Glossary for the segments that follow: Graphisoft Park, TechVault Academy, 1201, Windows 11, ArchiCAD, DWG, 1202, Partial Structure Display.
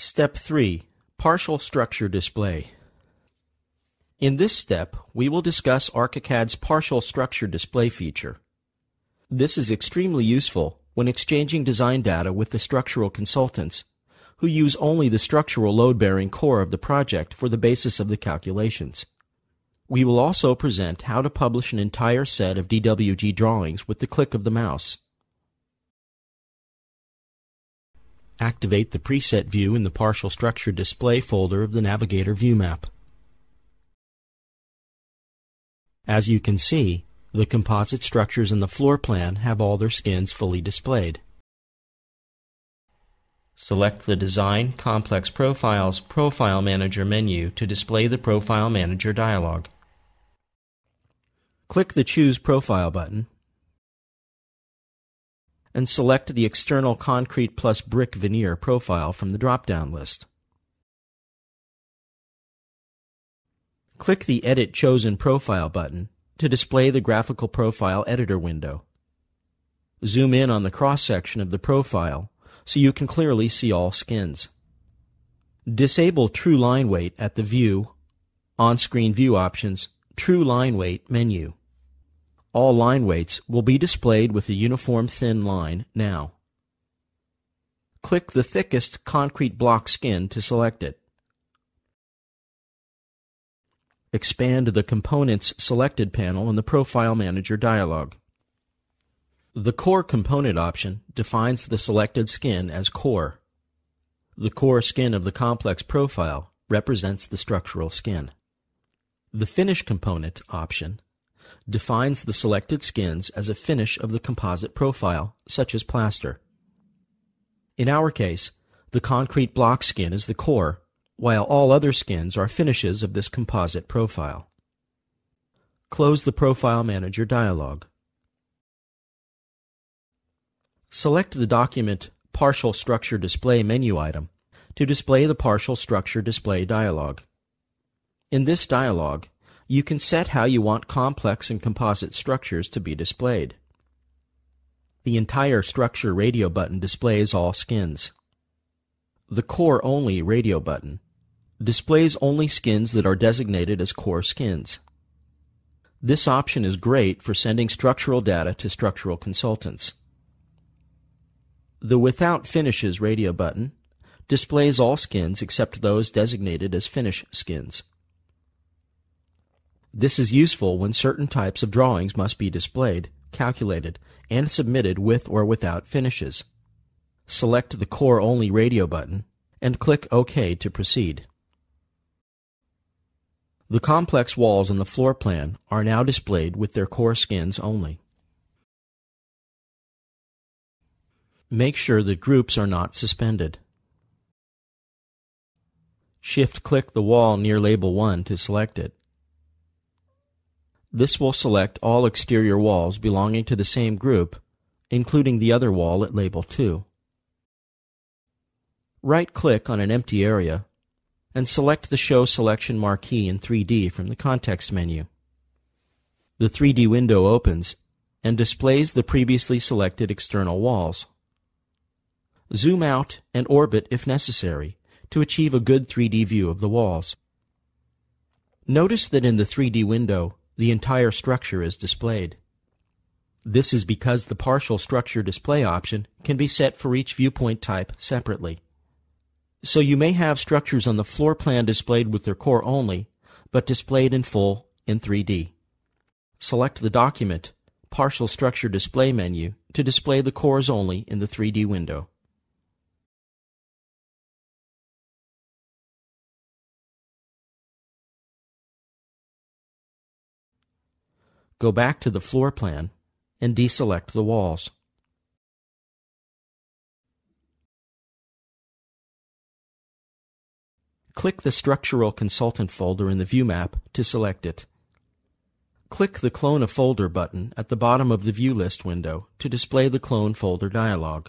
Step 3. Partial Structure Display. In this step, we will discuss ArchiCAD's Partial Structure Display feature. This is extremely useful when exchanging design data with the structural consultants, who use only the structural load-bearing core of the project for the basis of the calculations. We will also present how to publish an entire set of DWG drawings with the click of the mouse. Activate the preset view in the Partial Structure Display folder of the Navigator view map. As you can see, the composite structures in the floor plan have all their skins fully displayed. Select the Design Complex Profiles Profile Manager menu to display the Profile Manager dialog. Click the Choose Profile button and select the External Concrete plus Brick Veneer profile from the drop-down list. Click the Edit Chosen Profile button to display the Graphical Profile Editor window. Zoom in on the cross-section of the profile so you can clearly see all skins. Disable True Line Weight at the View, On-Screen View Options, True Line Weight menu. All line weights will be displayed with a uniform thin line now. Click the thickest concrete block skin to select it. Expand the Components Selected panel in the Profile Manager dialog. The Core Component option defines the selected skin as core. The core skin of the complex profile represents the structural skin. The Finish Component option defines the selected skins as a finish of the composite profile, such as plaster. In our case, the concrete block skin is the core, while all other skins are finishes of this composite profile. Close the Profile Manager dialog. Select the Document Partial Structure Display menu item to display the Partial Structure Display dialog. In this dialog, you can set how you want complex and composite structures to be displayed. The Entire Structure radio button displays all skins. The Core Only radio button displays only skins that are designated as core skins. This option is great for sending structural data to structural consultants. The Without Finishes radio button displays all skins except those designated as finish skins. This is useful when certain types of drawings must be displayed, calculated, and submitted with or without finishes. Select the Core Only radio button and click OK to proceed. The complex walls on the floor plan are now displayed with their core skins only. Make sure that groups are not suspended. Shift-click the wall near Label 1 to select it. This will select all exterior walls belonging to the same group, including the other wall at Label 2. Right-click on an empty area and select the Show Selection marquee in 3D from the context menu. The 3D window opens and displays the previously selected external walls. Zoom out and orbit if necessary to achieve a good 3D view of the walls. Notice that in the 3D window, the entire structure is displayed. This is because the Partial Structure Display option can be set for each viewpoint type separately. So you may have structures on the floor plan displayed with their core only, but displayed in full in 3D. Select the Document Partial Structure Display menu to display the cores only in the 3D window. Go back to the floor plan and deselect the walls. Click the Structural Consultant folder in the view map to select it. Click the Clone a Folder button at the bottom of the View List window to display the Clone Folder dialog.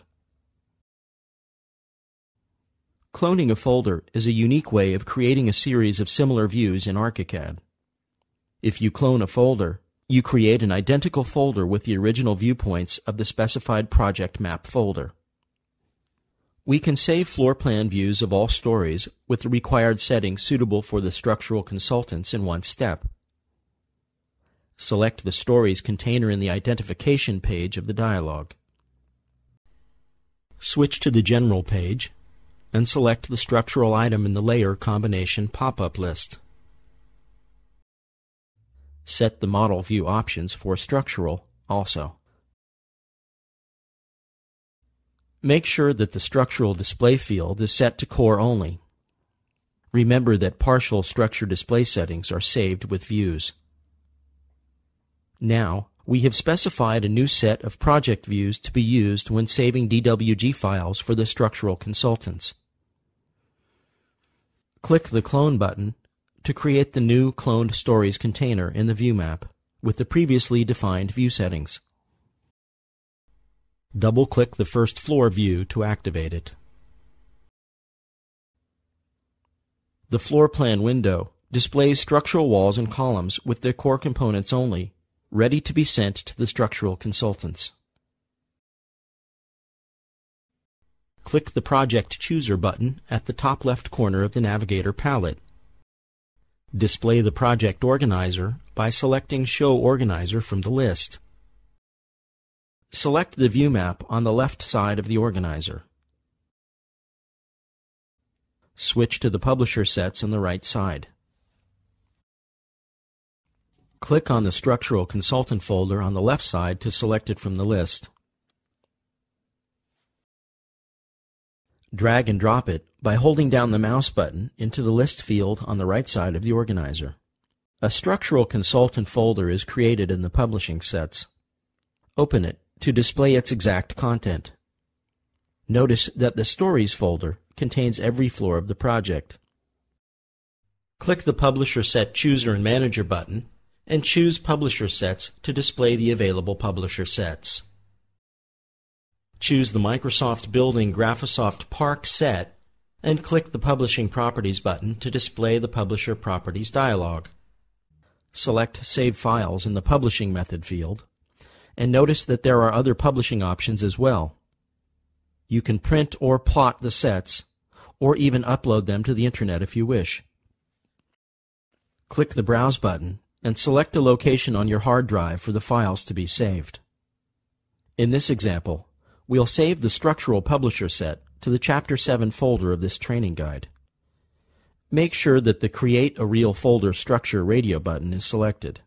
Cloning a folder is a unique way of creating a series of similar views in ArchiCAD. If you clone a folder, you create an identical folder with the original viewpoints of the specified project map folder. We can save floor plan views of all stories with the required settings suitable for the structural consultants in one step. Select the stories container in the identification page of the dialog. Switch to the general page and select the structural item in the layer combination pop-up list. Set the model view options for structural also. Make sure that the structural display field is set to core only. Remember that partial structure display settings are saved with views. Now, we have specified a new set of project views to be used when saving DWG files for the structural consultants. Click the Clone button to create the new cloned stories container in the view map with the previously defined view settings. Double-click the first floor view to activate it. The floor plan window displays structural walls and columns with their core components only, ready to be sent to the structural consultants. Click the Project Chooser button at the top left corner of the Navigator palette. Display the project organizer by selecting Show Organizer from the list. Select the view map on the left side of the organizer. Switch to the publisher sets on the right side. Click on the structural consultant folder on the left side to select it from the list. Drag and drop it by holding down the mouse button into the list field on the right side of the organizer. A structural consultant folder is created in the publishing sets. Open it to display its exact content. Notice that the Stories folder contains every floor of the project. Click the Publisher Set Chooser and Manager button and choose Publisher Sets to display the available publisher sets. Choose the Microsoft Building Graphisoft Park set and click the Publishing Properties button to display the Publisher Properties dialog. Select Save Files in the Publishing Method field, and notice that there are other publishing options as well. You can print or plot the sets, or even upload them to the internet if you wish. Click the Browse button and select a location on your hard drive for the files to be saved. In this example, we'll save the structural publisher set to the Chapter 7 folder of this training guide. Make sure that the Create a Real Folder Structure radio button is selected.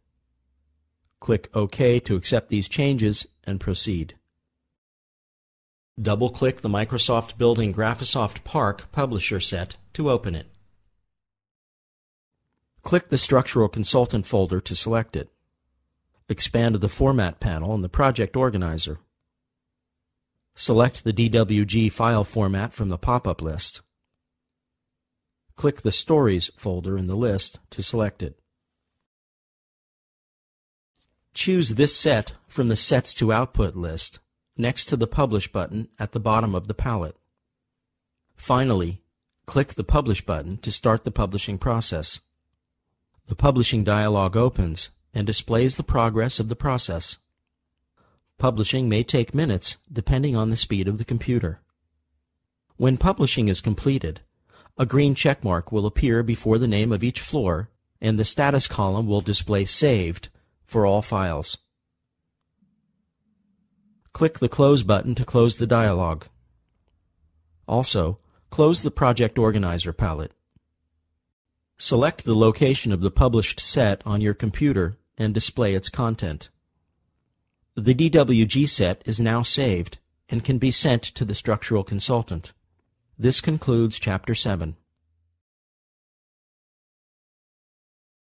Click OK to accept these changes and proceed. Double-click the Microsoft Building Graphisoft Park publisher set to open it. Click the Structural Consultant folder to select it. Expand the Format panel in the Project Organizer. Select the DWG file format from the pop-up list. Click the Stories folder in the list to select it. Choose this set from the Sets to Output list next to the Publish button at the bottom of the palette. Finally, click the Publish button to start the publishing process. The publishing dialog opens and displays the progress of the process. Publishing may take minutes depending on the speed of the computer. When publishing is completed, a green checkmark will appear before the name of each floor, and the status column will display Saved for all files. Click the Close button to close the dialog. Also, close the Project Organizer palette. Select the location of the published set on your computer and display its content. The DWG set is now saved and can be sent to the structural consultant. This concludes Chapter 7.